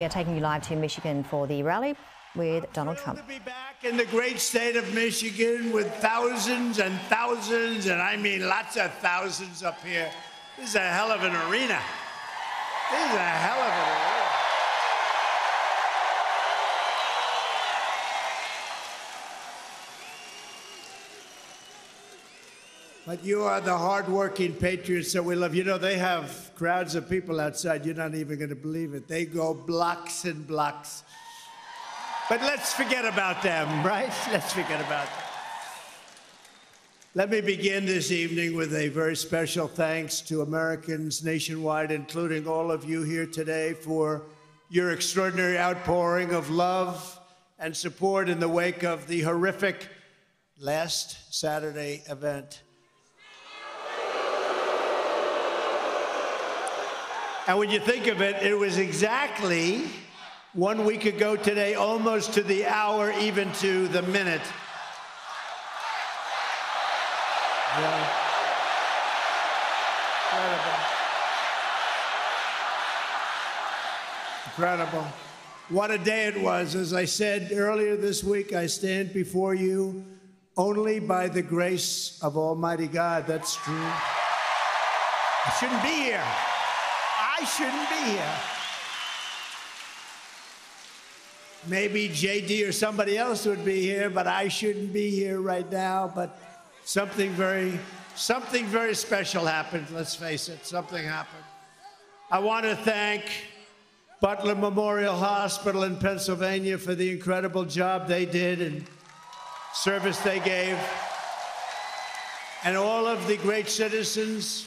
We are taking you live to Michigan for the rally with Donald Trump. To be back in the great state of Michigan with thousands and thousands, and I mean lots of thousands up here. This is a hell of an arena. This is a hell of an arena. But you are the hardworking patriots that we love. You know, they have crowds of people outside. You're not even going to believe it. They go blocks and blocks. But let's forget about them, right? Let's forget about them. Let me begin this evening with a very special thanks to Americans nationwide, including all of you here today, for your extraordinary outpouring of love and support in the wake of the horrific last Saturday event. And when you think of it, it was exactly 1 week ago today, almost to the hour, even to the minute. Yeah. Incredible. Incredible. What a day it was. As I said earlier this week, I stand before you only by the grace of Almighty God. That's true. I shouldn't be here. I shouldn't be here. Maybe JD or somebody else would be here, but I shouldn't be here right now. But something very special happened. Let's face it, something happened. I want to thank Butler Memorial Hospital in Pennsylvania for the incredible job they did and service they gave, and all of the great citizens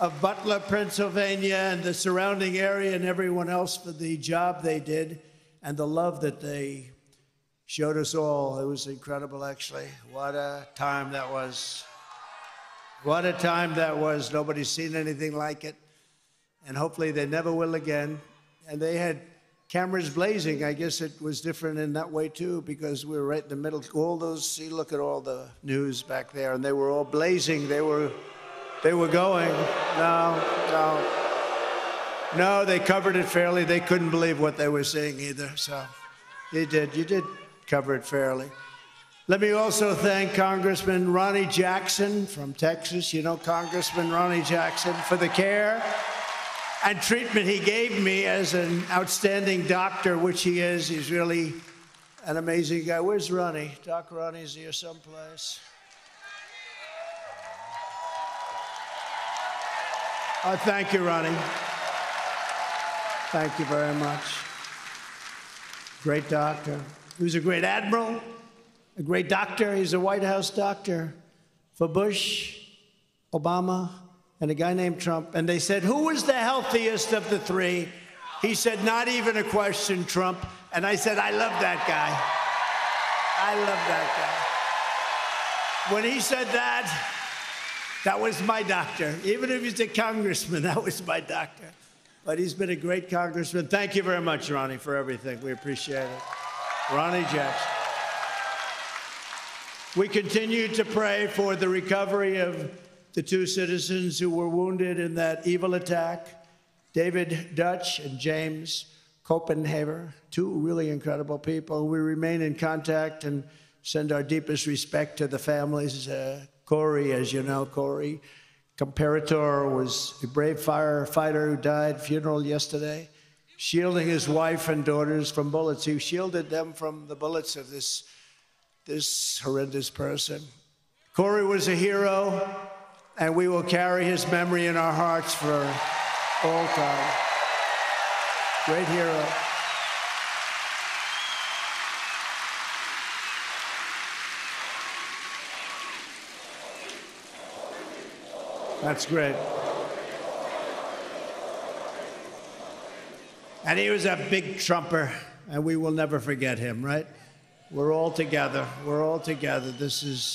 of Butler, Pennsylvania, and the surrounding area, and everyone else for the job they did and the love that they showed us all. It was incredible, actually. What a time that was. What a time that was. Nobody's seen anything like it, and hopefully they never will again. And they had cameras blazing. I guess it was different in that way, too, because we were right in the middle. All those, see, look at all the news back there, and they were all blazing. They were going. No, they covered it fairly. They couldn't believe what they were seeing either, so they did. You did cover it fairly. Let me also thank Congressman Ronnie Jackson from Texas. You know Congressman Ronnie Jackson, for the care and treatment he gave me as an outstanding doctor, which he is. He's really an amazing guy. Where's Ronnie? Doc Ronnie's here someplace. Oh, thank you, Ronnie. Thank you very much. Great doctor. He was a great admiral, a great doctor. He's a White House doctor for Bush, Obama, and a guy named Trump. And they said, who was the healthiest of the three? He said, not even a question, Trump. And I said, I love that guy. I love that guy. When he said that, that was my doctor. Even if he's a congressman, that was my doctor. But he's been a great congressman. Thank you very much, Ronnie, for everything. We appreciate it. Ronnie Jackson. We continue to pray for the recovery of the two citizens who were wounded in that evil attack, David Dutch and James Copenhaver, two really incredible people. We remain in contact and send our deepest respect to the families. Corey, as you know, Corey Comperatore was a brave firefighter who died, funeral yesterday, shielding his wife and daughters from bullets. He shielded them from the bullets of this horrendous person. Corey was a hero, and we will carry his memory in our hearts for all time. Great hero. That's great. And he was a big Trumper, and we will never forget him, right? We're all together. We're all together. There's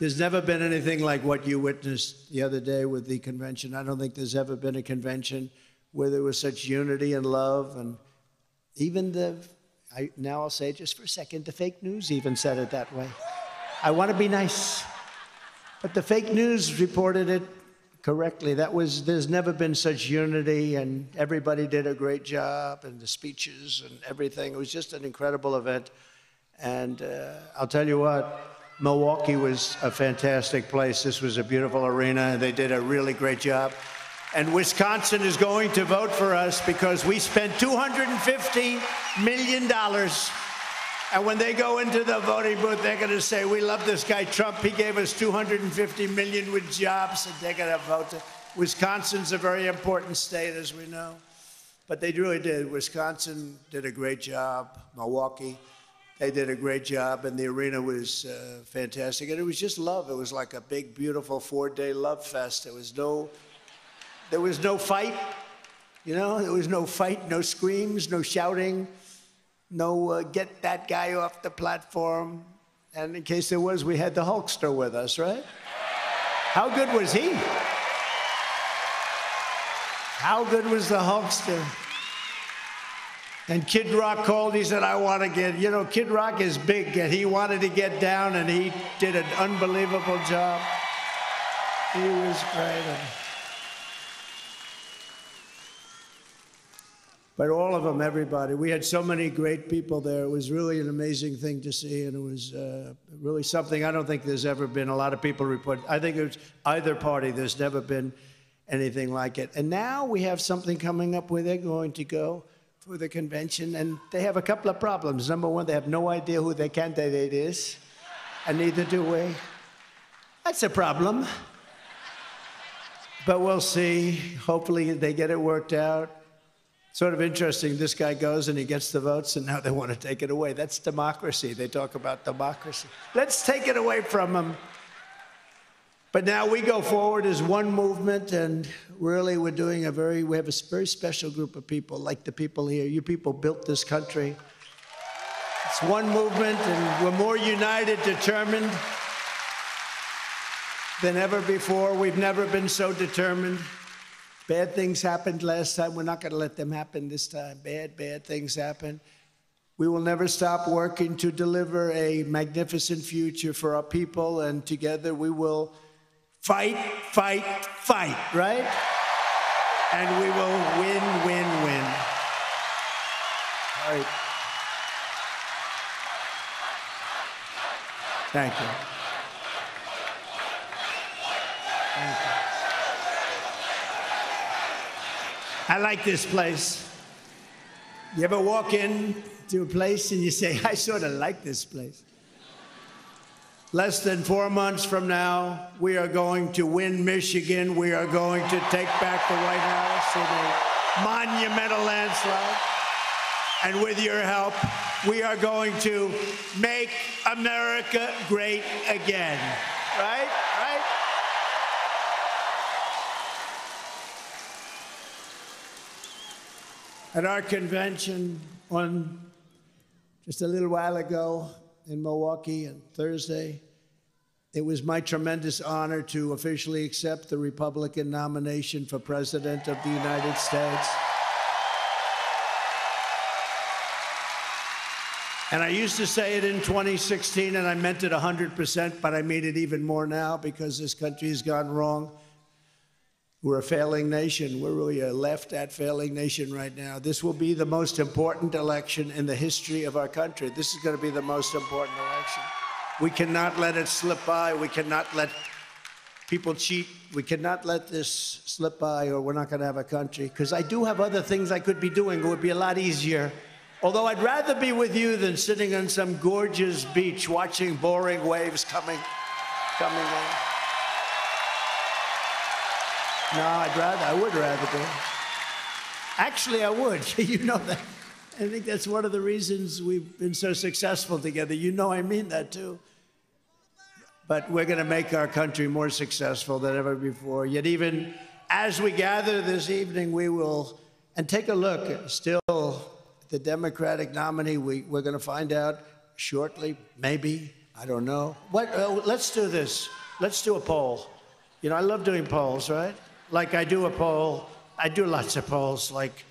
never been anything like what you witnessed the other day with the convention. I don't think there's ever been a convention where there was such unity and love. And even now I'll say it just for a second, the fake news even said it that way. I want to be nice. But the fake news reported it correctly. That was, there's never been such unity, and everybody did a great job, and the speeches and everything. It was just an incredible event. And I'll tell you what, Milwaukee was a fantastic place. This was a beautiful arena. They did a really great job. And Wisconsin is going to vote for us because we spent $250 million. And when they go into the voting booth, they're going to say, we love this guy Trump. He gave us $250 million with jobs, and they're going to vote. Wisconsin's a very important state, as we know. But they really did. Wisconsin did a great job. Milwaukee, they did a great job, and the arena was fantastic. And it was just love. It was like a big, beautiful four-day love fest. There was no fight, you know? There was no fight, no screams, no shouting, no get that guy off the platform. And in case there was, we had the Hulkster with us, right? How good was he? How good was the Hulkster? And Kid Rock called. He said, I want to get, you know, Kid Rock is big, and he wanted to get down, and he did an unbelievable job. He was great. But all of them, everybody. We had so many great people there. It was really an amazing thing to see, and it was really something I don't think there's ever been. A lot of people report. I think it was either party. There's never been anything like it. And now we have something coming up where they're going to go for the convention, and they have a couple of problems. Number one, they have no idea who their candidate is, and neither do we. That's a problem. But we'll see. Hopefully they get it worked out. Sort of interesting, this guy goes and he gets the votes, and now they want to take it away. That's democracy. They talk about democracy. Let's take it away from them. But now we go forward as one movement, and really we're doing a very, we have a very special group of people, like the people here. You people built this country. It's one movement, and we're more united, determined than ever before. We've never been so determined. Bad things happened last time. We're not going to let them happen this time. Bad things happen. We will never stop working to deliver a magnificent future for our people, and together we will fight, fight, fight, right? And we will win, win, win. All right. Thank you. Thank you. I like this place. You ever walk in to a place and you say, I sort of like this place. Less than 4 months from now, we are going to win Michigan. We are going to take back the White House in a monumental landslide. And with your help, we are going to make America great again. Right? Right? At our convention just a little while ago in Milwaukee on Thursday, it was my tremendous honor to officially accept the Republican nomination for President of the United States. And I used to say it in 2016, and I meant it 100%, but I mean it even more now because this country has gone wrong. We're a failing nation. We're really a left-at failing nation right now. This will be the most important election in the history of our country. This is going to be the most important election. We cannot let it slip by. We cannot let people cheat. We cannot let this slip by, or we're not going to have a country. Because I do have other things I could be doing. It would be a lot easier. Although I'd rather be with you than sitting on some gorgeous beach watching boring waves coming in. No, I would rather do. Actually, I would. You know that. I think that's one of the reasons we've been so successful together. You know I mean that, too. But we're going to make our country more successful than ever before. Yet even as we gather this evening, we will, and take a look, still the Democratic nominee, we're going to find out shortly, maybe, I don't know. Let's do this. Let's do a poll. You know, I love doing polls, right? Like I do a poll, I do lots of polls, like,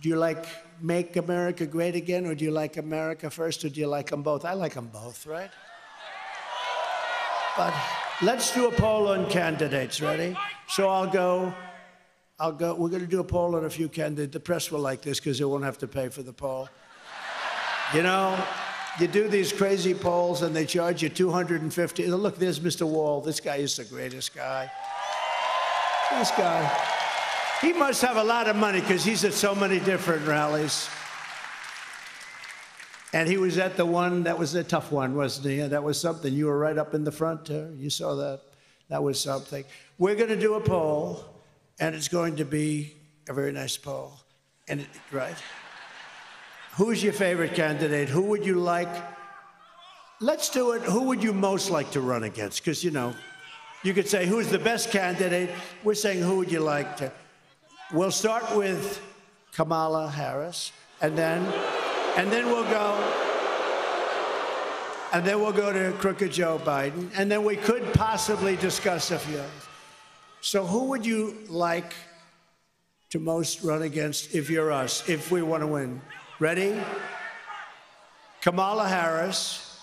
do you like Make America Great Again, or do you like America First, or do you like them both? I like them both, right? But Let's do a poll on candidates. Ready? So I'll go. We're going to do a poll on a few candidates. The press will like this because they won't have to pay for the poll. You know, you do these crazy polls and they charge you $250. Look, there's Mr. Wall. This guy is the greatest guy. This guy. He must have a lot of money because he's at so many different rallies. And he was at the one that was a tough one, wasn't he? And that was something. You were right up in the front. You saw that. That was something. We're going to do a poll, and it's going to be a very nice poll. And it, right? Who's your favorite candidate? Who would you like? Let's do it. Who would you most like to run against? Because, you know, you could say, who's the best candidate? We're saying, who would you like to? We'll start with Kamala Harris, and then we'll go to Crooked Joe Biden, and then we could possibly discuss a few. So who would you like to most run against if you're us, if we want to win? Ready? Kamala Harris.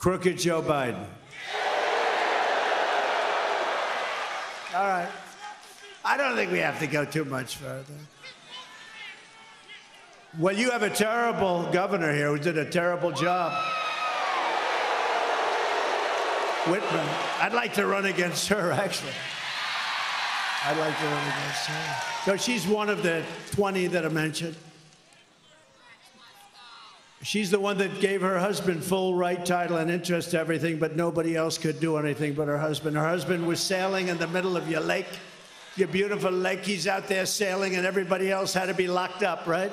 Crooked Joe Biden. All right. I don't think we have to go too much further. Well, you have a terrible governor here who did a terrible job. Whitman. I'd like to run against her, actually. I'd like to run against her. So she's one of the 20 that I mentioned. She's the one that gave her husband full right, title, and interest to everything, but nobody else could do anything but her husband. Her husband was sailing in the middle of your lake, your beautiful lake. He's out there sailing, and everybody else had to be locked up, right?